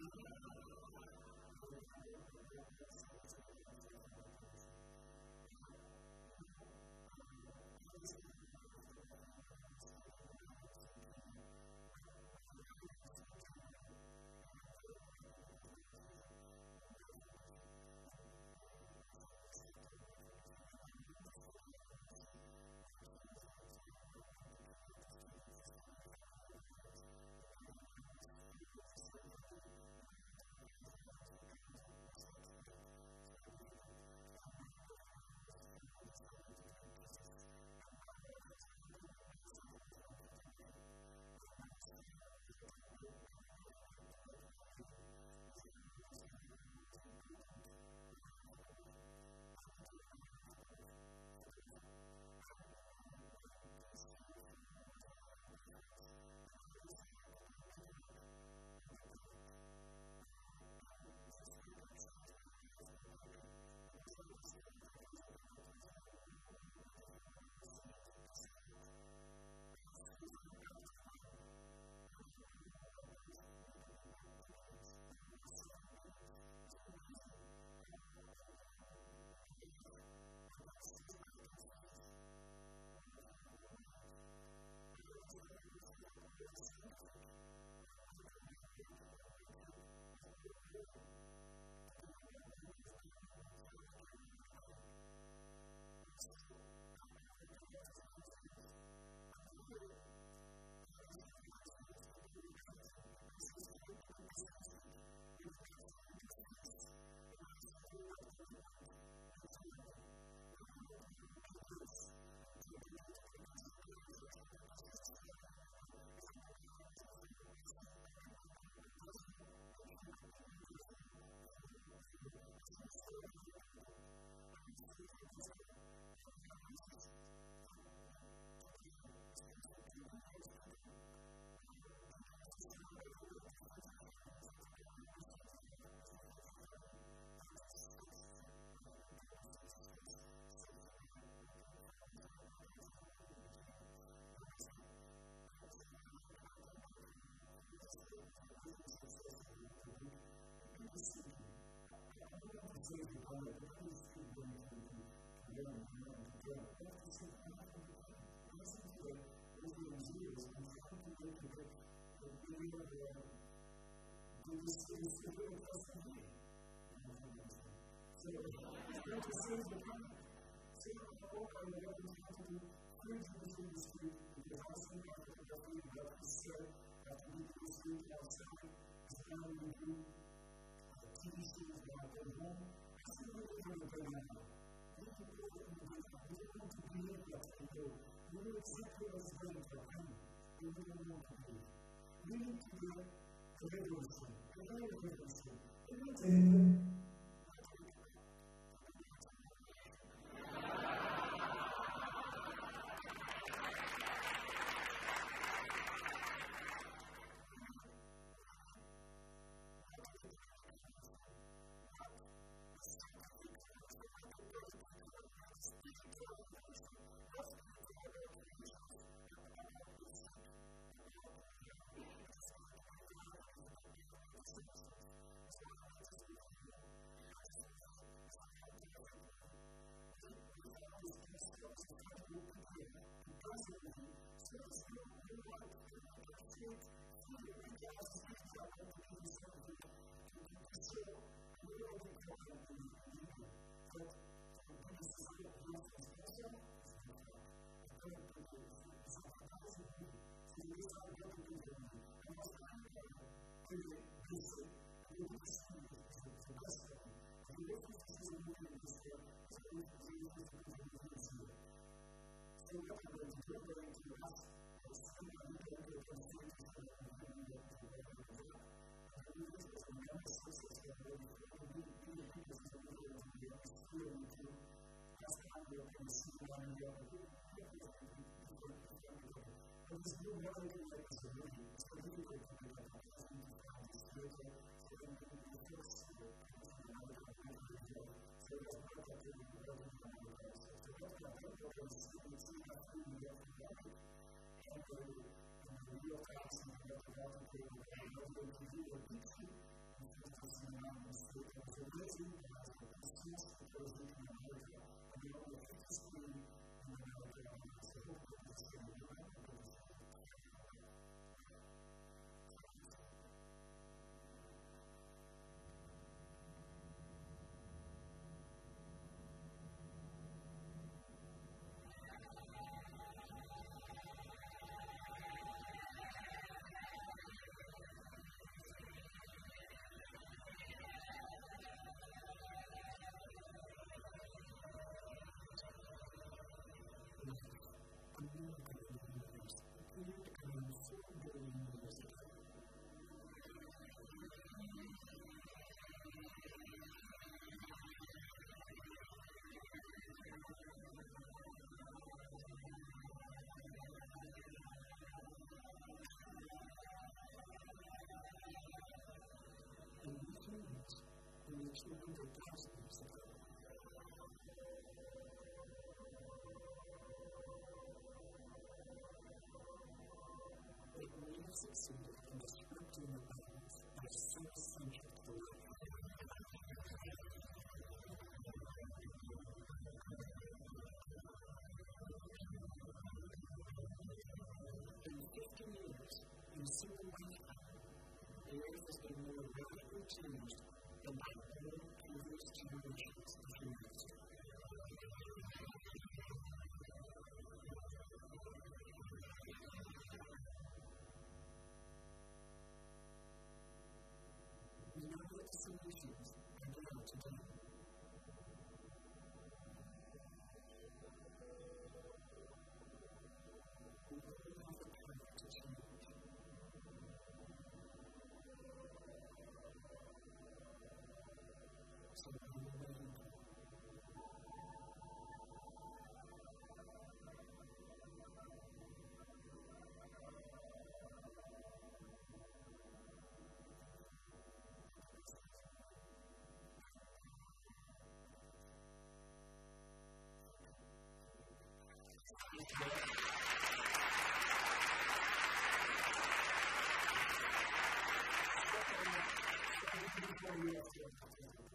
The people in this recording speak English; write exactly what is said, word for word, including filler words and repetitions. Thank you. Two hundred thousand years ago. It may have succeeded in disrupting the balance that is so central to life. In fifty years, in a single lifetime, the earth has been more radically changed than by all previous generations of humans. We know that the solutions are there today. We only have the power to change. Thank you.